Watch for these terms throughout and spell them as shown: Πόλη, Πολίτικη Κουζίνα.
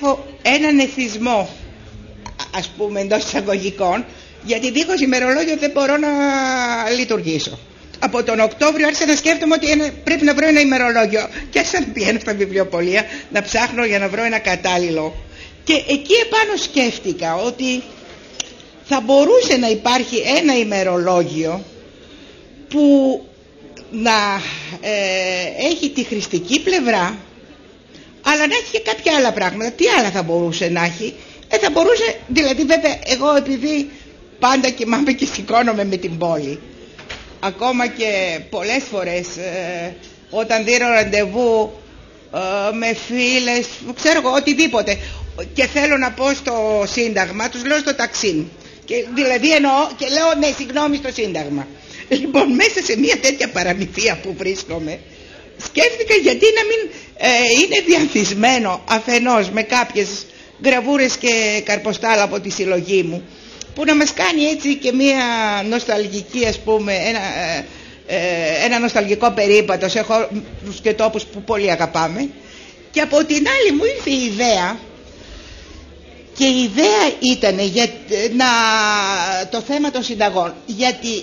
έχω έναν εθισμό, ας πούμε, εντός εισαγωγικών, γιατί δίχως ημερολόγιο δεν μπορώ να λειτουργήσω. Από τον Οκτώβριο άρχισα να σκέφτομαι ότι πρέπει να βρω ένα ημερολόγιο. Και άρχισα να πηγαίνω στα βιβλιοπωλεία να ψάχνω για να βρω ένα κατάλληλο. Και εκεί επάνω σκέφτηκα ότι θα μπορούσε να υπάρχει ένα ημερολόγιο που να έχει τη χρηστική πλευρά, αλλά να έχει και κάποια άλλα πράγματα. Τι άλλα θα μπορούσε να έχει? Θα μπορούσε, δηλαδή, βέβαια, εγώ επειδή πάντα κοιμάμαι και σηκώνομαι με την πόλη, ακόμα και πολλές φορές όταν δίνω ραντεβού με φίλες, ξέρω εγώ, οτιδήποτε, και θέλω να πω στο Σύνταγμα, τους λέω στο ταξί. Και, δηλαδή, εννοώ και λέω ναι, συγγνώμη, στο Σύνταγμα. Λοιπόν, μέσα σε μια τέτοια παραμυθία που βρίσκομαι, σκέφτηκα γιατί να μην είναι διανθισμένο αφενός με κάποιες γραβούρες και καρποστάλα από τη συλλογή μου, που να μας κάνει έτσι και μια νοσταλγική, ας πούμε, ένα νοσταλγικό περίπατο σε χώρους και τόπους που πολύ αγαπάμε. Και από την άλλη μου ήρθε η ιδέα, και η ιδέα ήταν για το θέμα των συνταγών, γιατί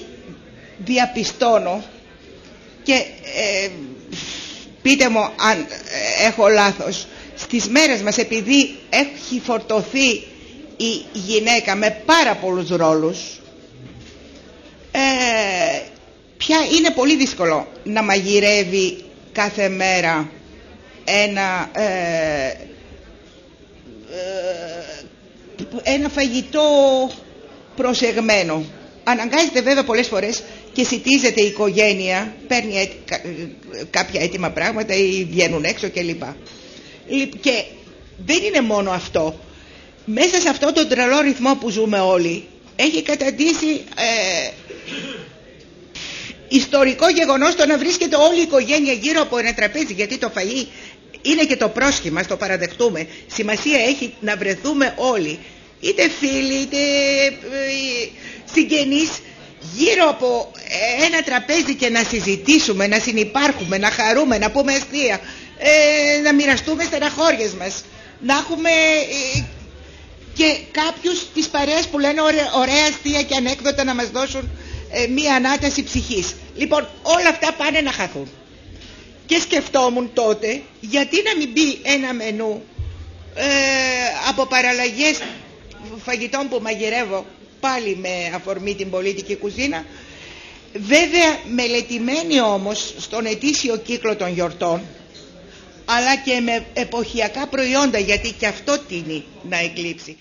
διαπιστώνω, και πείτε μου αν έχω λάθος, στις μέρες μας, επειδή έχει φορτωθεί η γυναίκα με πάρα πολλούς ρόλους, πια είναι πολύ δύσκολο να μαγειρεύει κάθε μέρα ένα φαγητό προσεγμένο. Αναγκάζεται βέβαια πολλές φορές και σιτίζεται η οικογένεια, παίρνει κάποια έτοιμα πράγματα ή βγαίνουν έξω κλπ. Και δεν είναι μόνο αυτό. Μέσα σε αυτό τον τρελό ρυθμό που ζούμε όλοι, έχει καταντήσει ιστορικό γεγονός το να βρίσκεται όλη η οικογένεια γύρω από ένα τραπέζι, γιατί το φαγί είναι και το πρόσχημα, στο παραδεχτούμε. Σημασία έχει να βρεθούμε όλοι, είτε φίλοι είτε συγγενείς, γύρω από ένα τραπέζι και να συζητήσουμε, να συνυπάρχουμε, να χαρούμε, να πούμε αστεία, να μοιραστούμε στεναχώριες μας, να έχουμε και κάποιους της παρέας που λένε ωραία αστεία και ανέκδοτα να μας δώσουν μία ανάταση ψυχής. Λοιπόν, όλα αυτά πάνε να χαθούν. Και σκεφτόμουν τότε γιατί να μην μπει ένα μενού από παραλλαγές φαγητών που μαγειρεύω, πάλι με αφορμή την Πολίτικη Κουζίνα, βέβαια μελετημένη όμως στον ετήσιο κύκλο των γιορτών, αλλά και με εποχιακά προϊόντα, γιατί και αυτό τείνει να εκλείψει.